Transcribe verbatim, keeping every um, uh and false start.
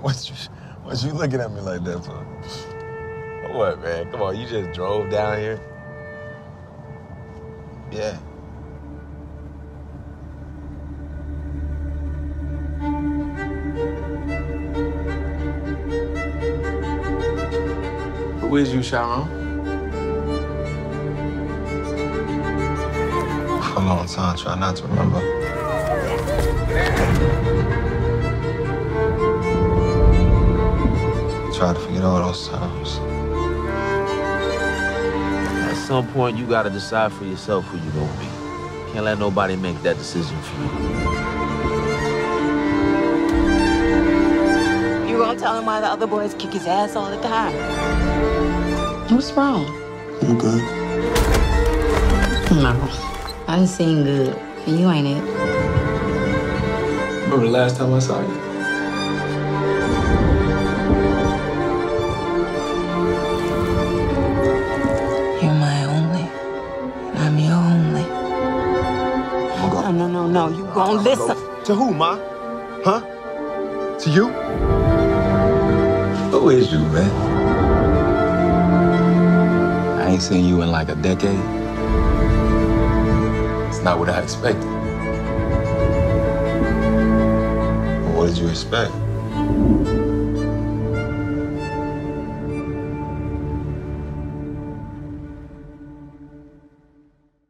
What you, what you looking at me like that for? What, man? Come on, you just drove down here? Yeah. Who is you, Sharon? For a long time, try not to remember. Try to forget all those times. At some point, you gotta decide for yourself who you're gonna be. Can't let nobody make that decision for you. You gonna tell him why the other boys kick his ass all the time? What's wrong? I'm good. No, I didn't seem good, and you ain't it. Remember the last time I saw you? No, no, no, no, you gon' listen. Go. To who, Ma? Huh? To you? Who is you, man? I ain't seen you in like a decade. It's not what I expected. But what did you expect?